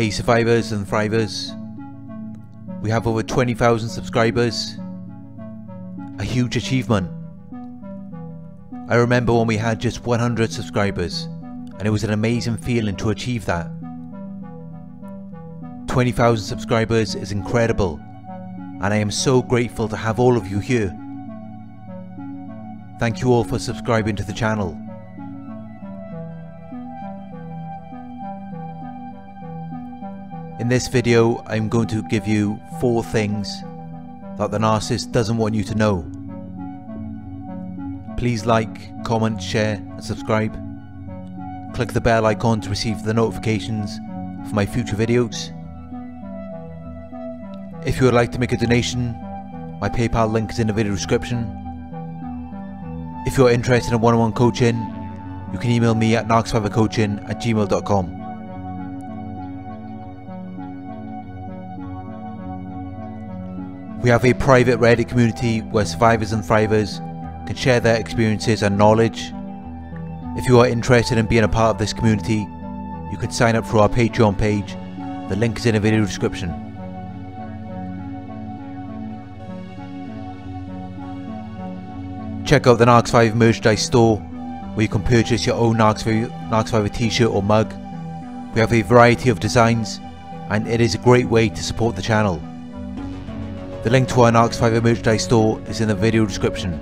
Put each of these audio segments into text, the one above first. Hey survivors and thrivers, we have over 20,000 subscribers, a huge achievement. I remember when we had just 100 subscribers and it was an amazing feeling to achieve that. 20,000 subscribers is incredible and I am so grateful to have all of you here. Thank you all for subscribing to the channel. In this video, I'm going to give you 4 things that the narcissist doesn't want you to know. Please like, comment, share and subscribe. Click the bell icon to receive the notifications for my future videos. If you would like to make a donation, my PayPal link is in the video description. If you're interested in one-on-one coaching, you can email me at narcsurvivorcoaching@gmail.com. We have a private Reddit community where survivors and thrivers can share their experiences and knowledge. If you are interested in being a part of this community, you can sign up through our Patreon page. The link is in the video description. Check out the Narcsurvivor merchandise store where you can purchase your own Narcsurvivor t-shirt or mug. We have a variety of designs and it is a great way to support the channel. The link to our Narcsurvivor merchandise store is in the video description.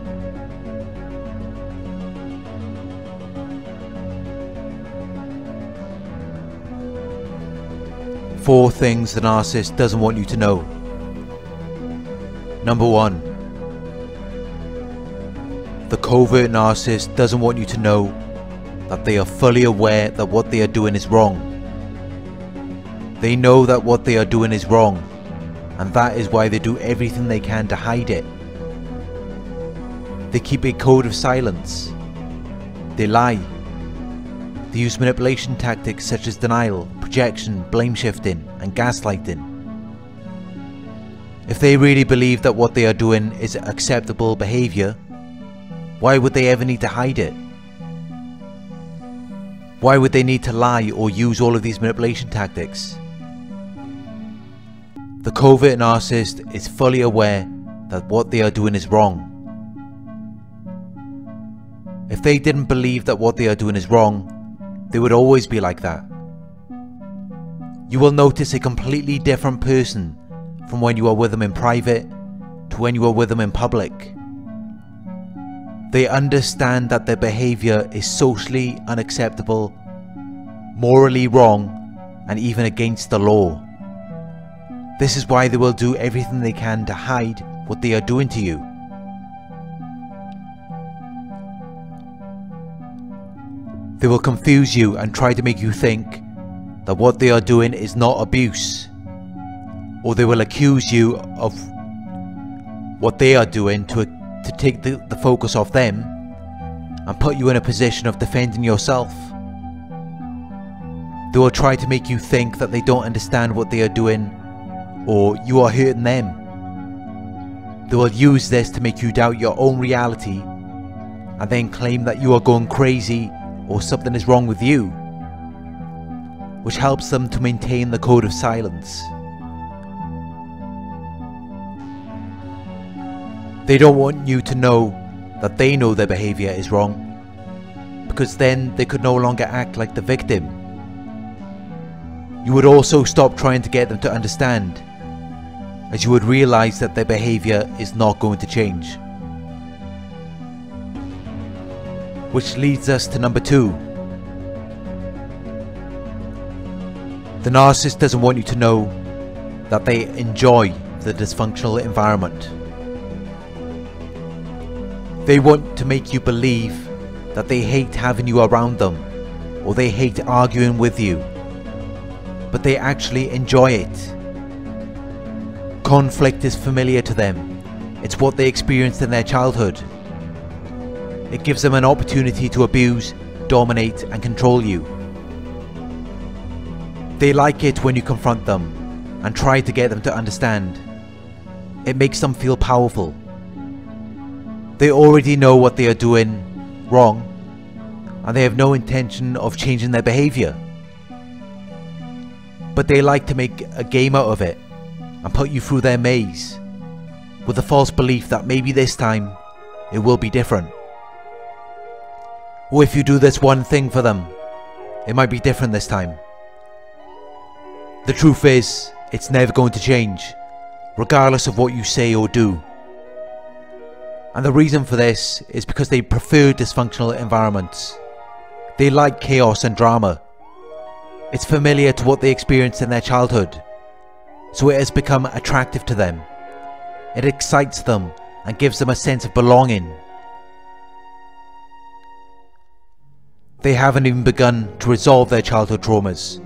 Four things the narcissist doesn't want you to know. Number 1, the covert narcissist doesn't want you to know that they are fully aware that what they are doing is wrong. They know that what they are doing is wrong, and that is why they do everything they can to hide it. They keep a code of silence. They lie. They use manipulation tactics such as denial, projection, blame shifting, and gaslighting. If they really believe that what they are doing is acceptable behavior, why would they ever need to hide it? Why would they need to lie or use all of these manipulation tactics? The covert narcissist is fully aware that what they are doing is wrong. If they didn't believe that what they are doing is wrong, they would always be like that. You will notice a completely different person from when you are with them in private to when you are with them in public. They understand that their behavior is socially unacceptable, morally wrong, and even against the law. This is why they will do everything they can to hide what they are doing to you. They will confuse you and try to make you think that what they are doing is not abuse, or they will accuse you of what they are doing to take the focus off them and put you in a position of defending yourself. They will try to make you think that they don't understand what they are doing, or you are hurting them. They will use this to make you doubt your own reality and then claim that you are going crazy or something is wrong with you, which helps them to maintain the code of silence. They don't want you to know that they know their behavior is wrong, because then they could no longer act like the victim. You would also stop trying to get them to understand, as you would realize that their behavior is not going to change. Which leads us to number 2. The narcissist doesn't want you to know that they enjoy the dysfunctional environment. They want to make you believe that they hate having you around them, or they hate arguing with you, but they actually enjoy it. Conflict is familiar to them. It's what they experienced in their childhood. It gives them an opportunity to abuse, dominate, and control you. They like it when you confront them and try to get them to understand. It makes them feel powerful. They already know what they are doing wrong, and they have no intention of changing their behavior. but they like to make a game out of it and put you through their maze with the false belief that maybe this time it will be different. Or if you do this one thing for them, it might be different this time. The truth is, it's never going to change, regardless of what you say or do. And the reason for this is because they prefer dysfunctional environments. They like chaos and drama. It's familiar to what they experienced in their childhood, so it has become attractive to them. It excites them and gives them a sense of belonging. They haven't even begun to resolve their childhood traumas,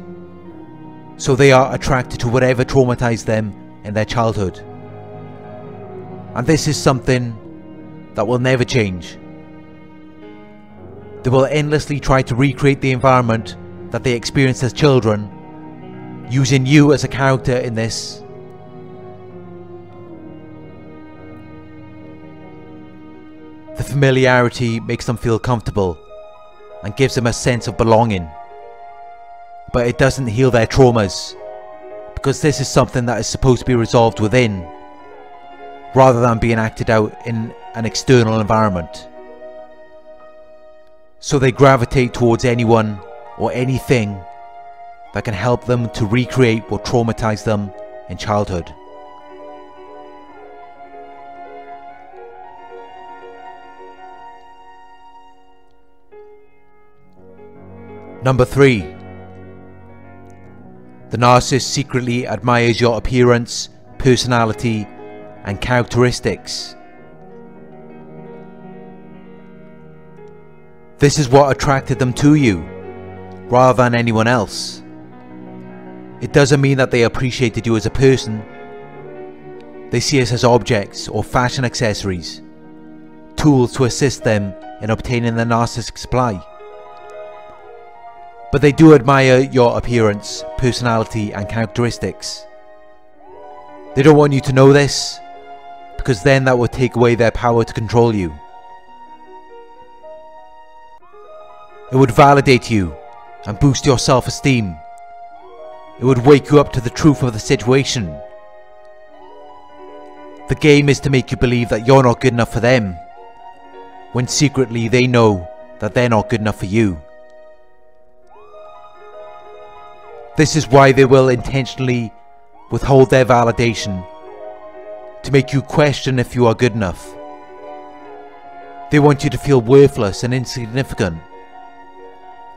so they are attracted to whatever traumatized them in their childhood. And this is something that will never change. They will endlessly try to recreate the environment that they experienced as children, using you as a character in this. The familiarity makes them feel comfortable and gives them a sense of belonging. But it doesn't heal their traumas, because this is something that is supposed to be resolved within, rather than being acted out in an external environment. So they gravitate towards anyone or anything that can help them to recreate what traumatized them in childhood. Number 3. The narcissist secretly admires your appearance, personality, and characteristics. This is what attracted them to you, rather than anyone else. It doesn't mean that they appreciated you as a person. They see us as objects or fashion accessories, tools to assist them in obtaining their narcissistic supply. But they do admire your appearance, personality, and characteristics. They don't want you to know this, because then that will take away their power to control you. It would validate you and boost your self-esteem. It would wake you up to the truth of the situation. The game is to make you believe that you're not good enough for them, when secretly they know that they're not good enough for you. This is why they will intentionally withhold their validation, to make you question if you are good enough. They want you to feel worthless and insignificant.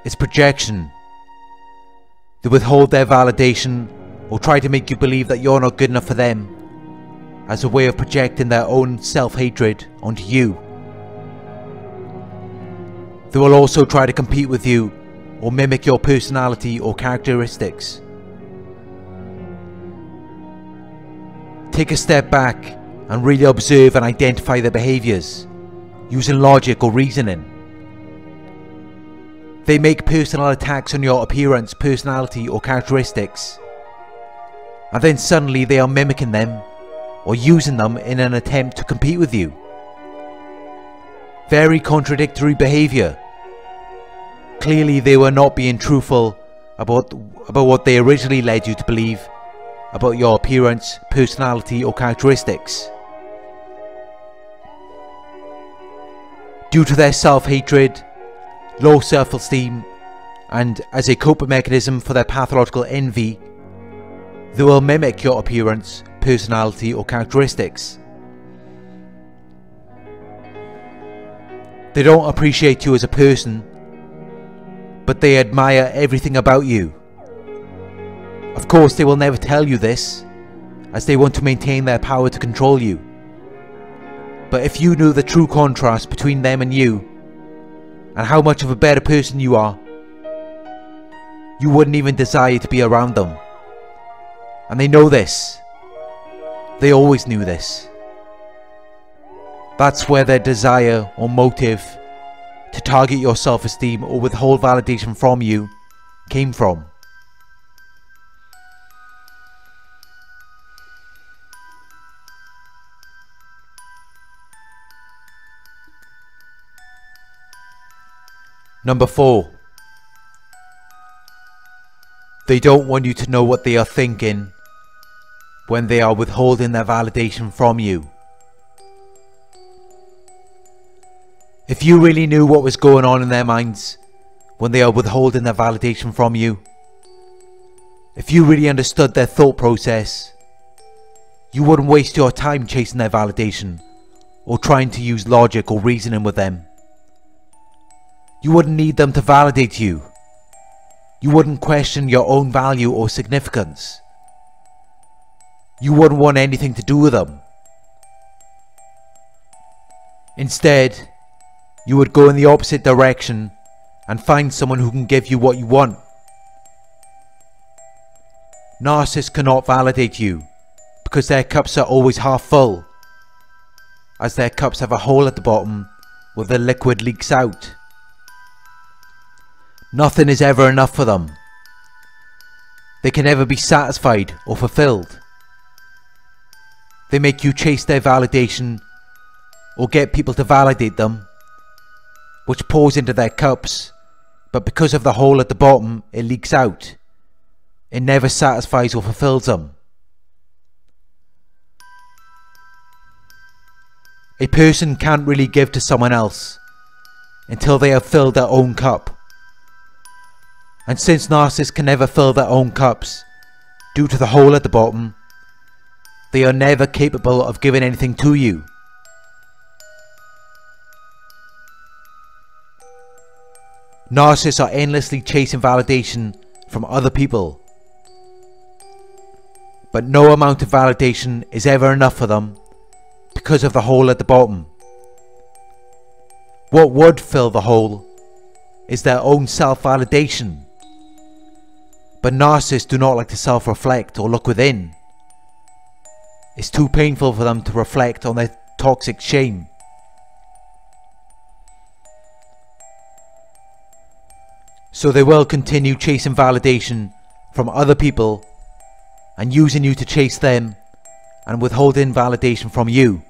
It's projection. They withhold their validation or try to make you believe that you're not good enough for them, as a way of projecting their own self-hatred onto you. They will also try to compete with you or mimic your personality or characteristics. Take a step back and really observe and identify their behaviors, using logic or reasoning. They make personal attacks on your appearance, personality, or characteristics, and then suddenly they are mimicking them or using them in an attempt to compete with you. Very contradictory behavior. Clearly they were not being truthful about what they originally led you to believe about your appearance, personality, or characteristics. Due to their self-hatred, low self-esteem, and as a coping mechanism for their pathological envy, they will mimic your appearance, personality, or characteristics. They don't appreciate you as a person, but they admire everything about you. Of course, they will never tell you this, as they want to maintain their power to control you. But if you knew the true contrast between them and you, and how much of a better person you are, you wouldn't even desire to be around them. And they know this. They always knew this. That's where their desire or motive to target your self-esteem or withhold validation from you came from. Number 4. They don't want you to know what they are thinking when they are withholding their validation from you. If you really knew what was going on in their minds when they are withholding their validation from you, if you really understood their thought process, you wouldn't waste your time chasing their validation or trying to use logic or reasoning with them. You wouldn't need them to validate you. You wouldn't question your own value or significance. You wouldn't want anything to do with them. Instead, you would go in the opposite direction and find someone who can give you what you want. Narcissists cannot validate you because their cups are always half full, as their cups have a hole at the bottom where the liquid leaks out. Nothing is ever enough for them. They can never be satisfied or fulfilled. They make you chase their validation or get people to validate them, which pours into their cups, but because of the hole at the bottom, it leaks out. It never satisfies or fulfills them. A person can't really give to someone else until they have filled their own cup. And since narcissists can never fill their own cups, due to the hole at the bottom, they are never capable of giving anything to you. Narcissists are endlessly chasing validation from other people, but no amount of validation is ever enough for them because of the hole at the bottom. What would fill the hole is their own self-validation. But narcissists do not like to self-reflect or look within. It's too painful for them to reflect on their toxic shame. So they will continue chasing validation from other people and using you to chase them and withholding validation from you.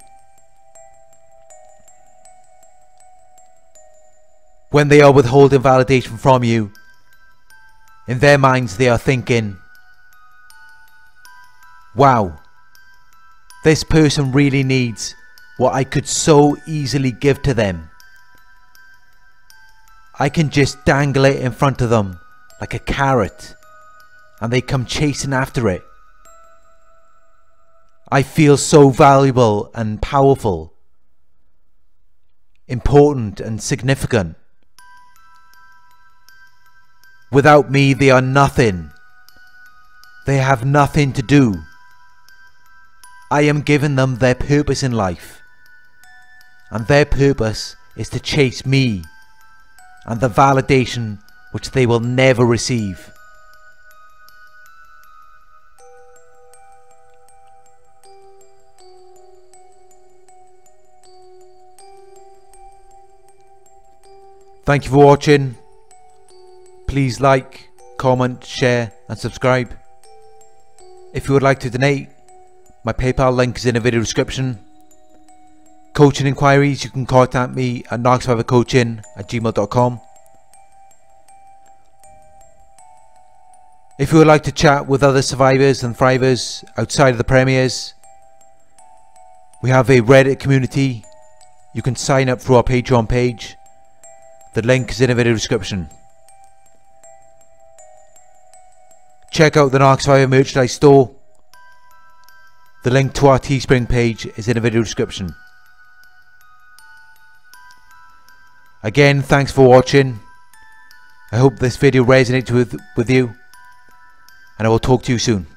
When they are withholding validation from you, in their minds they are thinking, wow, this person really needs what I could so easily give to them. I can just dangle it in front of them like a carrot and they come chasing after it. I feel so valuable and powerful, important and significant. Without me, they are nothing. They have nothing to do. I am giving them their purpose in life, and their purpose is to chase me and the validation which they will never receive. Thank you for watching. Please like, comment, share and subscribe. If you would like to donate, my PayPal link is in the video description. Coaching inquiries, you can contact me at narcsurvivorcoaching@gmail.com. If you would like to chat with other survivors and thrivers outside of the premieres, we have a Reddit community. You can sign up through our Patreon page. The link is in the video description. Check out the Narc Survivor merchandise store. The link to our Teespring page is in the video description. Again, thanks for watching. I hope this video resonates with you, and I will talk to you soon.